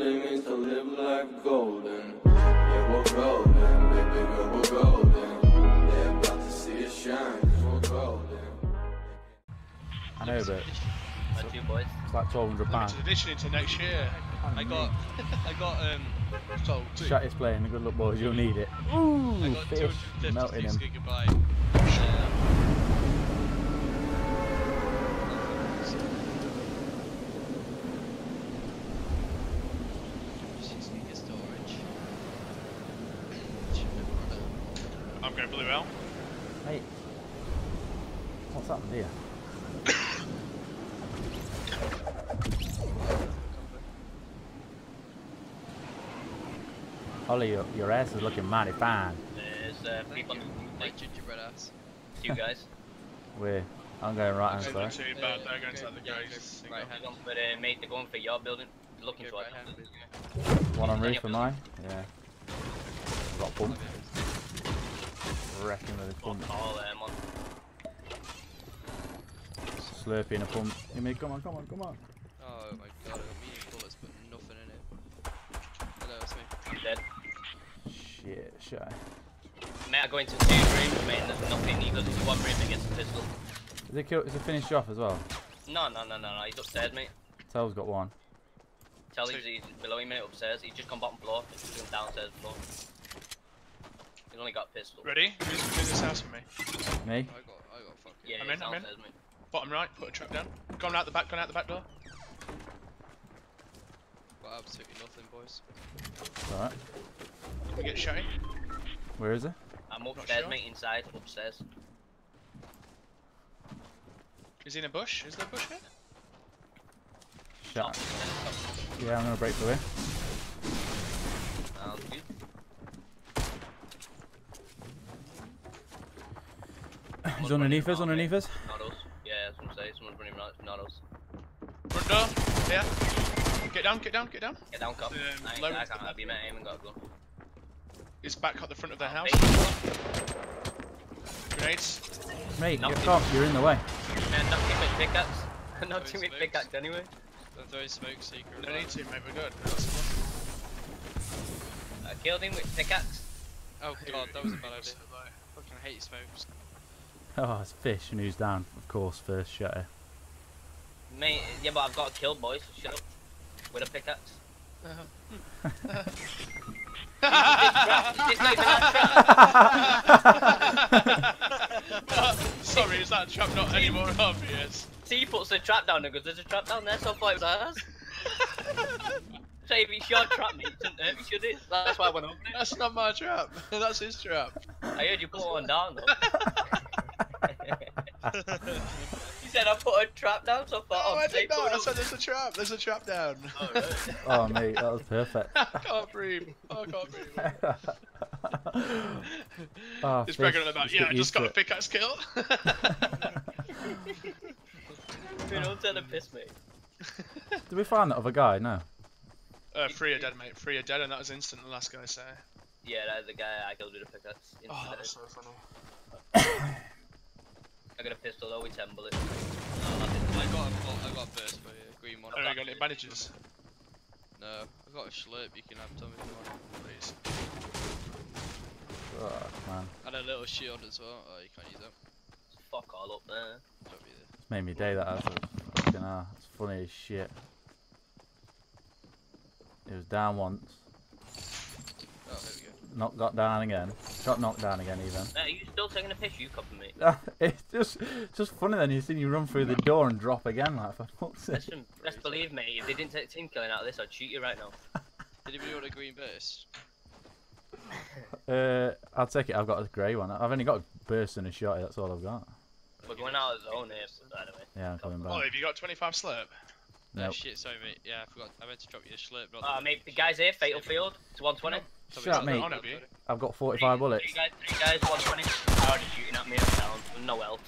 what it means to live life golden. Yeah, we're golden, baby girl, we're golden. They're about to see it shine, 'cause we're golden. I know, but it's like £1,200. Tradition into next year. I got shut his plane, and good luck boys, you'll need it. Ooh, I got 256 gigabyte. I'm going blue out. Hey, what's happened here? Ollie, your ass is looking mighty fine. There's people like gingerbread ass. You guys? Where? I'm going right hand side. They're going to the guys. Right hand. Mate, they're going for your building. Looking for it. One on roof for mine? Yeah. Got pump. Wrecking with a pump. Slurpy and a pump. Give me, come on, come on, come on. Oh my god, I got medium bullets but nothing in it. Hello, it's me. I'm dead. Shit, shy. Mate, I go into two rooms, mate, and there's nothing. He goes into one room and gets a pistol. Is he finished you off as well? No, he's upstairs, mate. Tell's got one. Tell's below him, mate, upstairs. He's just gone bottom floor, he's gone downstairs floor. He's only got a pistol. Ready? Who's in this house for me? Me? I got fucking... Yeah, I'm in. Mate. Bottom right, put a trap down. Gone out the back door. Got absolutely nothing, boys. Alright. Let me get shot. Where is it? I'm upstairs, mate, inside, upstairs. Is he in a bush? Is there a bush here? Shot. Yeah, I'm gonna break through here. Sounds good. He's underneath us, underneath us. Yeah, that's what I'm saying. Someone's running around. It's not us. Front door. Yeah. Get down, get down, get down. Get down, cop. I can't have you, mate. I haven't got a gun. It's back at the front of their house. Grenades. Mate, you're off. You're in the way. Man, knock him with pickaxe. Knock him with pickaxe anyway. Don't throw smoke secret. No need to, mate. We're good. I killed him with pickaxe. Oh god, that was a bad idea. I fucking hate smokes. Oh, it's Fish, and who's down? Of course, first shutter. Mate, yeah, but I've got a kill, boys. So shut up. With a pickaxe. Sorry, is that trap not any more obvious? See, he puts the trap down there because there's a trap down there, so I thought it was ours. So if it's your trap, mate, it doesn't hurt me, should it? That's why I went up there. That's not my trap. That's his trap. I heard you put one down, though. You said I put a trap down, so I thought, oh, no, I did not. I said there's a trap down. Oh, really? Oh mate, that was perfect. I can't breathe. Oh, I can't breathe. Oh, it's bragging on about, yeah, I just got a pickaxe kill. Dude, don't turn and piss me. Did we find that other guy? No. Three are dead, mate. Three are dead, and that was instant, the last guy, so. Yeah, that was the guy I killed with a pickaxe. Oh, that's so funny. I got a pistol though with 10 bullets. No, I got a burst for you, a green one. Oh, I got any bandages? No, I got a slurp, you can have some if you want, please. Fuck, man. And a little shield as well. Oh, you can't use that. Fuck all up there. It's made me day that ass. Fucking hell, it's funny as shit. It was down once. Oh, here we go. Not got down again. Got knocked down again even. Are you still taking a piss? You copy me. It's just funny then. You see you run through the door and drop again like for fuck's sake. Listen, best believe me, if they didn't take team killing out of this, I'd shoot you right now. Did anybody want a green burst? I'll take it. I've got a grey one. I've only got a burst and a shotty. That's all I've got. We're going out of the zone here, by the way. Yeah, I'm coming back. Oh, have you got 25 slurp? No. Nope. Shit, sorry mate. Yeah, I forgot. I meant to drop you a slurp. Ah, mate, the guy's here. Fatal field. It's 120. No. Shut up, mate. I've got 45 bullets. Three guys, 120. How are you shooting at me up down? No health.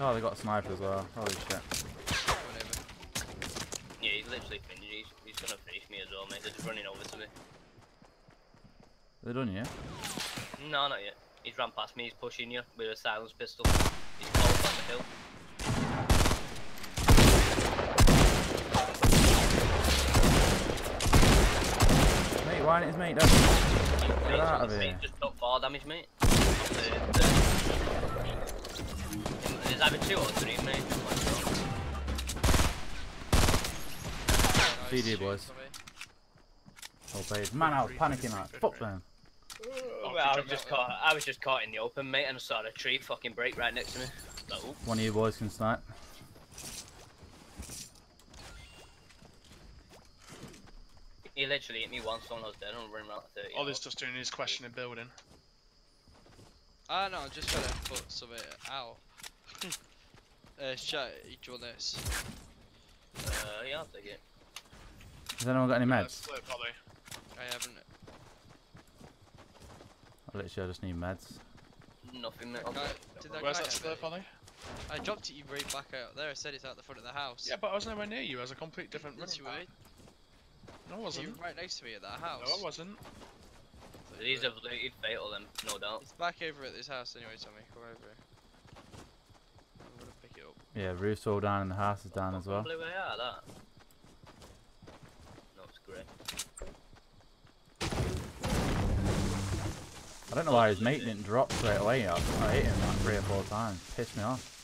Oh, they got a sniper as well. Holy shit. Yeah, he's literally finished. He's gonna finish me as well, mate. They're just running over to me. They're done yet? No, not yet. He's ran past me. He's pushing you with a silenced pistol. He's cold on the hill. line at his mate, don't. Get out of here. Just got 4 damage, mate. There's either 2 or 3, mate. GG, boys. Oh, babe. Man, I was panicking like, fuck them. I was just caught in the open, mate, and I saw a tree fucking break right next to me. Like, one of you boys can snipe. He literally hit me once when I was dead and running out of 30. All this just doing is questioning building. Ah no, I just got a foot, so it ow. Shut it, each one this. Yeah, I'll take it. Has anyone got any meds? Yeah, I haven't. I just need meds. Nothing, mate. Where's that slurp, Ollie? I dropped it, you right back out there. I said it's out the front of the house. Yeah, but I was nowhere near you. I was a complete different room. No, I wasn't. You were right next to me at that house. No, I wasn't. So these are looted fatal, then, no doubt. It's back over at this house anyway, Tommy. Come over here. I'm gonna pick it up. Yeah, roof's all down and the house is down as well. Probably where they are, that. No, it's great. I don't know why his mate didn't drop straight away. I hit him like 3 or 4 times. Pissed me off.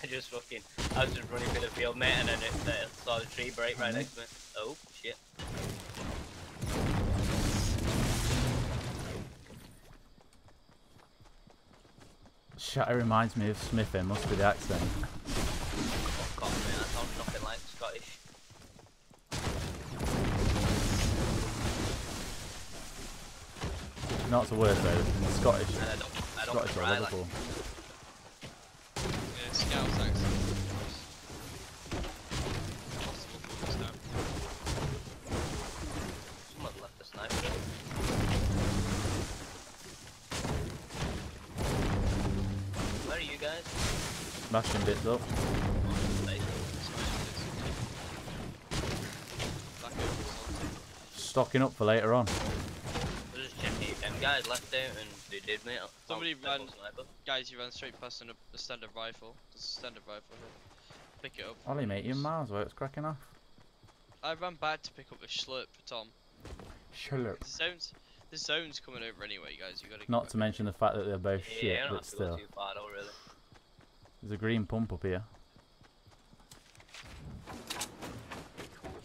I was just running through the field, mate, and then I saw the tree break right next to me. Oh shit! Shatter reminds me of Smithy. Must be the accent. Oh, God, man, that sounds nothing like Scottish. No, it's a word though, it's Scottish. Scottish or Liverpool. Yeah, Scouts accent. Someone left the sniper. Where are you guys? Smashing bits up. Stocking up for later on. Guys left out and they did, mate. Somebody ran. Guys, you ran straight past a standard rifle. There's a standard rifle here. Pick it up. Ollie, mate, you're miles away. It's cracking off. I ran back to pick up a slurp for Tom. Slurp. The zone's coming over anyway, guys. You gotta. Not to mention the fact that they're both shit, but still. Too far, though, really. There's a green pump up here.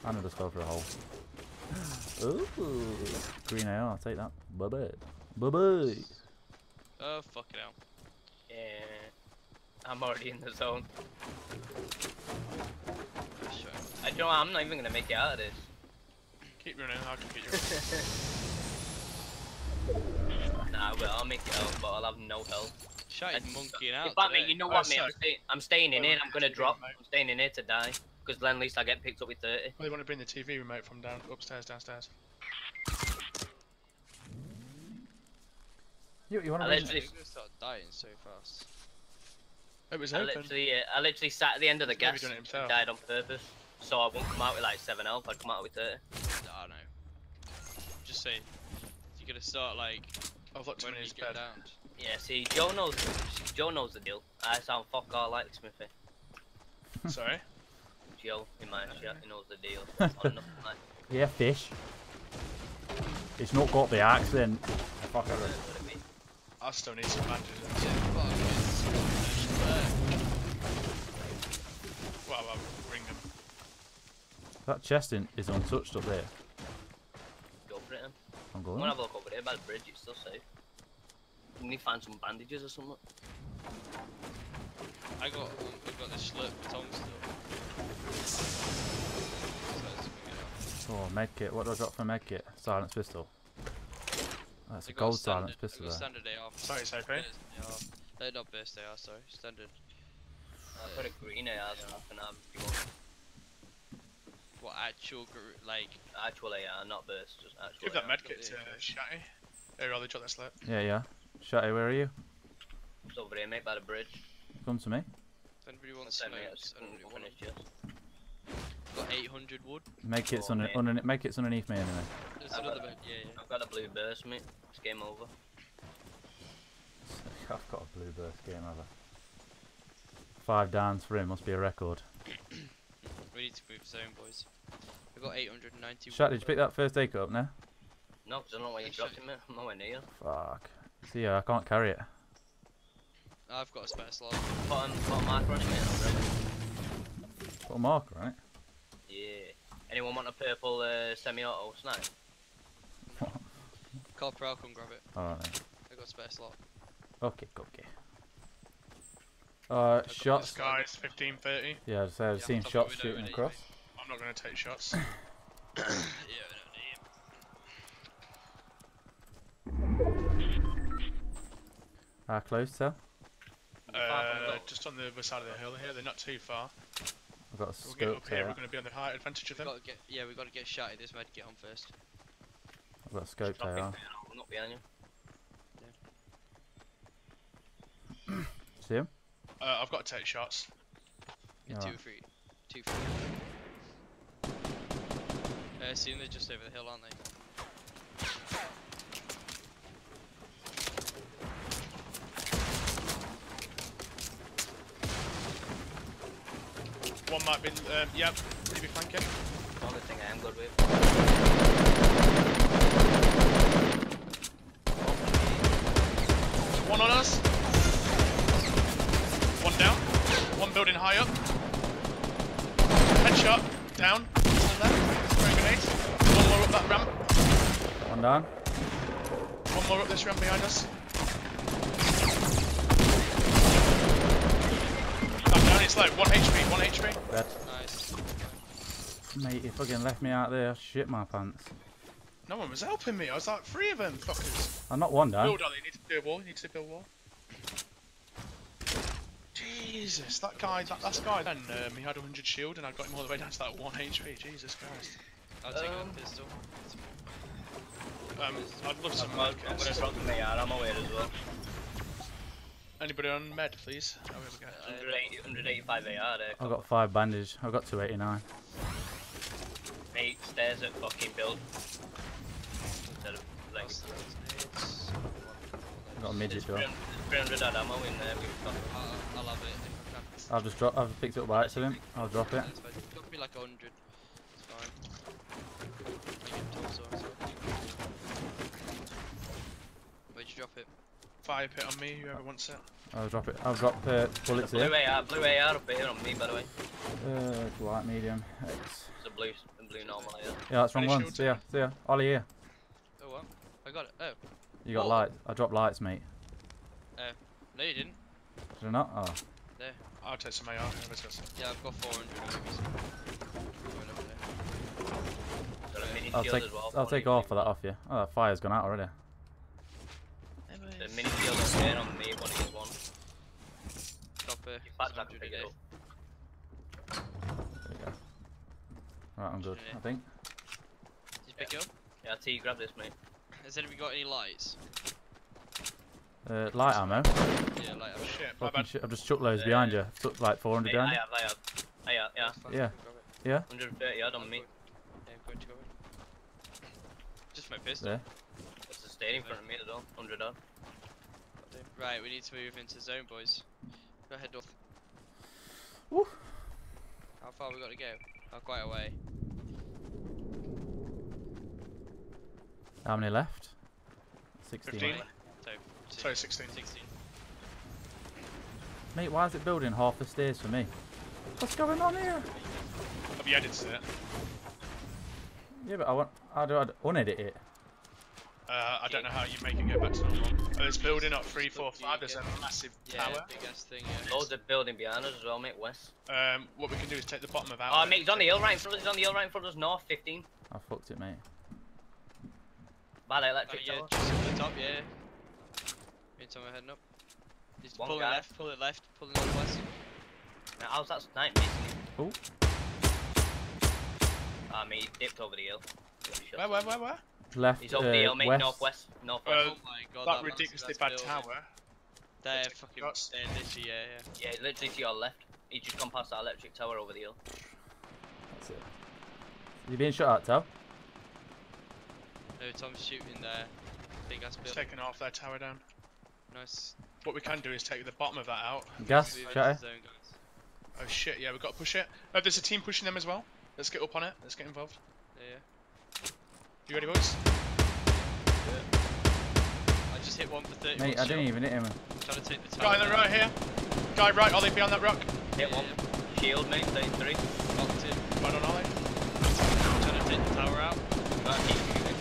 I'm gonna just go for a hole. Ooh, green AR, I'll take that. Bye bye. Oh, fucking hell. Yeah, I'm already in the zone. Sure. I don't know, I'm not even gonna make it out of this. Keep running, I'll keep you. Nah, well, I'll make it out, but I'll have no health. Shut up, monkeying out. But mate, you know what, mate? I'm staying in here, I'm gonna drop. I'm staying in here to die. Because then at least I get picked up with 30. Well, they want to bring the TV remote from upstairs, downstairs. You want to bring it? I start dying so fast. It was open. I literally sat at the end of the gas and died on purpose. So I won't come out with like 7 health, I'd come out with 30. Nah, I know. Just saying. You're going to start like... I've looked when he's down. Yeah, see, Joe knows the deal. I sound fuck all like Smithy. Sorry? Joe in my shot, he knows the deal. Yeah, fish. It's not got the accent. Fuck it. I still need some bandages. Yeah, fuck. Well, I'll ring them. That chest is untouched up there. Go for it then. I'm going. I'm gonna have a look over there by the bridge, it's still safe. We need to find some bandages or something. I've got this slip for Tom still. Oh, medkit. What do I got for medkit? Silence pistol. That's a gold silence pistol. Standard AR. Sorry, it's okay. They're not burst AR, sorry. Standard. I put a green AR on half if you want. What actual, like actual AR, not burst, just actual. Give that medkit to Shatty. Hey, rather drop that slip. Yeah. Shatty, where are you? It's over here, mate, by the bridge. Come to me. If anybody wants to know. Got 800 wood. Make it's underneath me anyway. There's another bit. I've got a blue burst, mate. It's game over. I've got a blue burst, game over. 5 downs for him, must be a record. We need to move zone, boys. I got 890. Shot, did you pick that first acre up now? No, because I don't know where you dropped him at. I'm nowhere near. Fuck. See, I can't carry it. I've got a spare slot. Put a marker on it, mate. Put a marker on it? Yeah. Anyone want a purple semi-auto snipe? Copper, I'll come grab it. Alright then. I've got a spare slot. Okay, okay. Shots. Guys, 15:30. Yeah, so I've seen shots shooting across. I'm not going to take shots. Yeah, I don't need him. How close, sir? Just on the other side of the hill here. They're not too far. We've got a scope we'll get up here. We're going to be on the height advantage of them. Yeah, we've got to get shot at this med. Get on first. I've got a scope there. I'm not behind you. Yeah. See him? I've got to take shots. Yeah, right. 2 or 3. 2 or 3. I assume they're just over the hill, aren't they? One might be, yep, maybe flanking. The only thing I am good with. One on us. One down. One building high up. Headshot. Down. Spray grenades. One more up that ramp. One down. One more up this ramp behind us. It's like 1 HP, 1 HP. Dead. Nice. Mate, you fucking left me out there. Shit my pants. No one was helping me. I was like 3 of them fuckers. I'm not one down. Build on it. You need to build a wall. You need to build a wall. Jesus, that guy. That guy. Then he had 100 shield, and I got him all the way down to that 1 HP. Jesus Christ. I'll take a pistol. I'd love some luck. I'm gonna run me out. I'm away as well. Anybody on med, please? Oh, we go. 185 AR there. I've got 5 bandages. I've got 289. 8 stairs at fucking build. Instead of legs. I've got a midget door. 300 ammo in there. I'll have it. I've just dropped. I've picked it up by accident. I'll drop it. It's got to be like 100. It's fine. Where'd you drop it? Fire pit on me, whoever wants it. I'll drop it. I'll drop bullets here. Blue AR up here on me, by the way. Light, medium, X. It's a blue normal AR. Yeah, that's wrong one. See ya, see ya. Ollie here. Oh, what? I got it. Oh. You got lights. I dropped lights, mate. No, you didn't. Did I not? Oh. There. I'll take some AR. Yeah, I've got 400. I'll take all for that off you. Oh, that fire's gone out already. The mini field is there on me, 1v1. Stop it. There we go. Right, I'm good, I think. Did you pick it up? Yeah, T, grab this, mate. Has anybody got any lights? Light ammo? Yeah, light ammo. Shit, my bad. I've just chucked loads behind you. I've took like 400 down. Yeah. 130 odd on me. Yeah, go ahead, go ahead. Just my pistol. There. There's a stain in front of me as well, 100 odd. Right, we need to move into zone, boys. Go ahead, north. Woo. How far we got to go? Oh, quite a way. How many left? 16. 15. Sorry, 16. 16. Mate, why is it building half the stairs for me? What's going on here? Have you edited it? Yeah, but I'd unedit it. I don't know how you make it go back to normal. Oh, it's building up 3, 4, 5. There's a massive tower. Biggest thing, yeah. Loads of building behind us as well, mate. West. What we can do is take the bottom of out. Oh, mate, he's on the hill right in front of us. He's on the hill right in front of us. North 15. I fucked it, mate. Bad electric tower. Just at the top, yeah. Meantime, we're heading up. Just pull it left. Pull it left. Pull it northwest. Now, how's that snipe, mate? Oh. Ah, mate, he dipped over the hill. Where? Left, he's over the hill, mate. Northwest. Oh my god, that ridiculously bad tower. They're fucking literally, yeah, literally to your left. He's just gone past that electric tower over the hill. That's it. You being shot at, Tom? No, Tom's shooting there. Big ass building. He's taking half that tower down. Nice. What we can do is take the bottom of that out. Gas, shut it. Oh shit, yeah, we've got to push it. Oh, there's a team pushing them as well. Let's get up on it. Let's get involved. Yeah. You ready, boys? Yeah. I just hit one for 30. Mate, I didn't even hit him. I'm trying to take the time. Guy on the right here. Guy right, Ollie, behind that rock. Hit one. Shield, mate, 33. Knocked him. Right on Ollie. I'm trying to take the tower out. Right, keep shooting.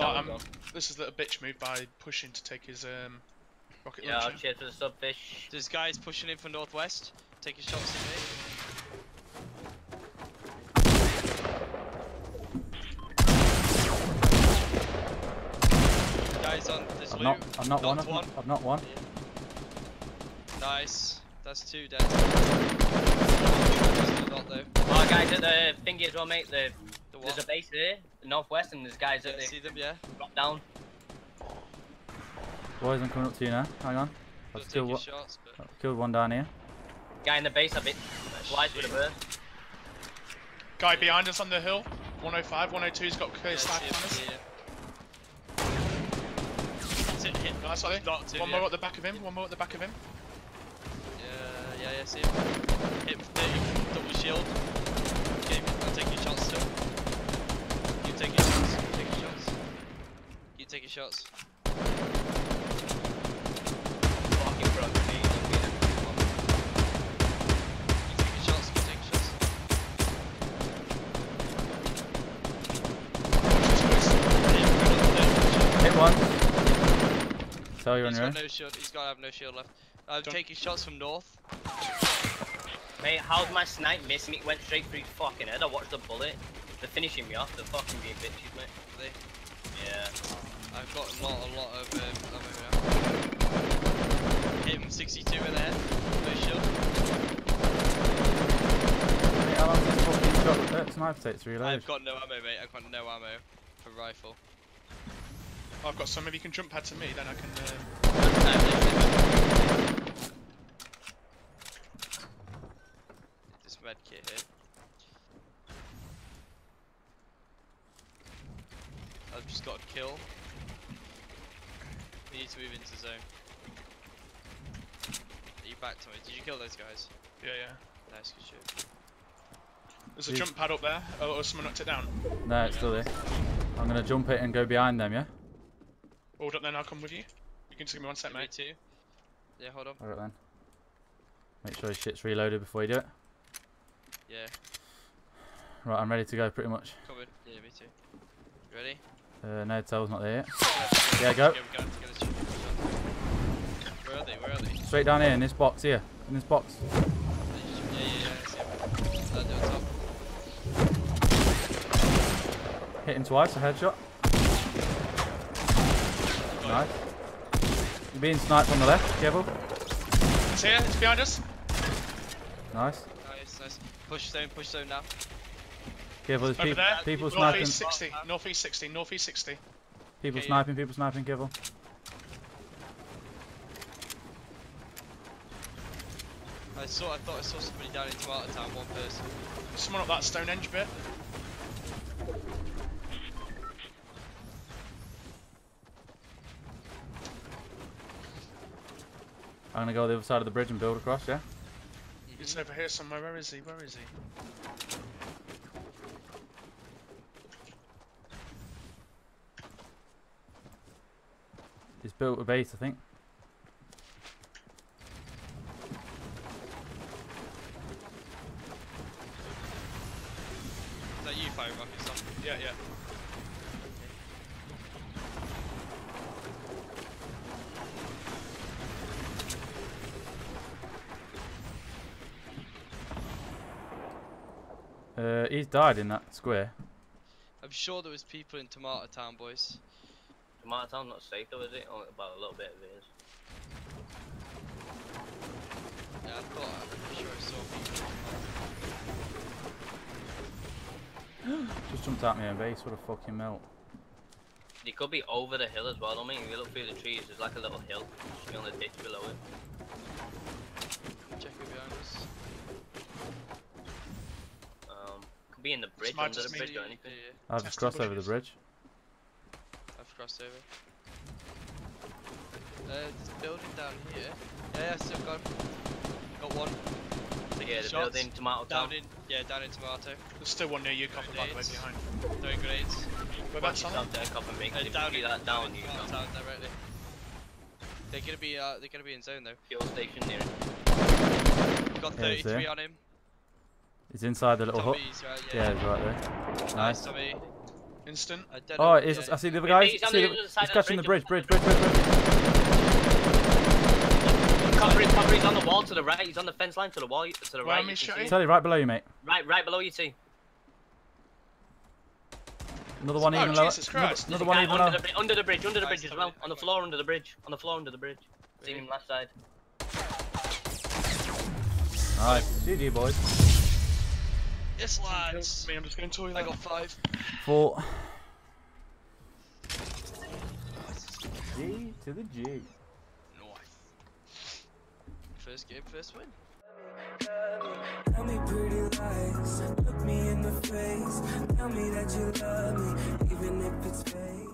Nice. This is a little bitch move by pushing to take his rocket launcher. Yeah, I'll cheer for the subfish. This guy's pushing in from northwest. Taking shots at me. Guys on this loop. I'm not one. Yeah. Nice. That's two dead. Oh, guys at the thingy as well, mate. There's a base there, the northwest, and there's guys at the. See them, yeah. Drop down. Boys, I'm coming up to you now. Hang on. I've killed one. Shots, but... I've killed one down here. Guy in the base, I've been flies with a bird. Guy behind us on the hill. 105, 102's got clear sniper on us. Nice, Ollie. One more at the back of him. Yeah, see him. Hit 30, double shield. Okay, I'll take your shots still. You take your shots. Fucking bro, you take your shots. Hit one. Tell you on your own. He's gotta have no shield left. I'm taking shots from north. Mate, how did my snipe miss me? It went straight through his fucking head. I watched the bullet. They're finishing me off. They're fucking being bitches, mate. Yeah. I've got a lot of hit him 62 in the head. No shield. Mate, how long does this fucking shot that sniper take to reload? I've got no ammo, mate. I've got no ammo for rifle. Oh, I've got some. If you can jump pad to me, then I can... Med kit here. I've just got a kill. We need to move into zone. Are you back to me? Did you kill those guys? Yeah. Nice, good shit. There's a jump pad up there. Oh, someone knocked it down. No, it's still there. I'm gonna jump it and go behind them, yeah? Hold up then, I'll come with you. You can just give me 1 sec, mate. Yeah, hold on. Alright then. Make sure his shit's reloaded before you do it. Yeah. Right, I'm ready to go pretty much. Covered. Yeah, me too. You ready? No, Tell's not there yet. Yeah, go. Where are they? Straight down here, in this box here. In this box. Yeah. It's on top. Hit him twice, a headshot. Nice. You're being sniped on the left, careful. It's here, it's behind us. Nice. Nice. Push zone now. Careful, there's people sniping. Northeast 60. People sniping, careful. I thought I saw somebody down in Tomato Town, one person. Someone up that Stonehenge bit. I'm gonna go the other side of the bridge and build across, yeah? He's over here somewhere. Where is he? He's built a base, I think. Is that you firing rockets on? Yeah. He's died in that square. I'm sure there was people in Tomato Town, boys. Tomato Town not safe though, is it? Only about a little bit of it is. Yeah, I'm sure I saw people. Just jumped at me in base, what a fucking melt. They could be over the hill as well, I mean, if you look through the trees, there's like a little hill. Just be on the ditch below it. Check it behind us. Be in the bridge, under the bridge or anything. I've just crossed over the bridge. I've crossed over. There's a building down here. Yeah, I still got him. one. So yeah, the building, tomato down. Yeah, down in tomato. There's still one near you, Copper, by the way, behind. Throwing grenades. Whereabouts are they? Down there, Copper, down you can. Down directly. They're gonna be in zone though. Fuel station near it. We've got 33 on him. He's inside the little hut. Right, yeah, he's right there. Nice. Tommy. Instant. Oh, it is. I see the other guy. He's catching the bridge. Copper, he's on the wall to the right. He's on the fence line to the wall to the right. He's totally right below you, mate. Right below you too. Another one even lower. Another one even lower. Under the bridge as well. On the floor under the bridge. Seen him left side. Alright, GG boys. Yes lads. I'm just going to toilet. I got 5. 4. G to the G. Nice. First game, first win. Tell me pretty lies, look me in the face. Tell me that you love me, even if it's fake.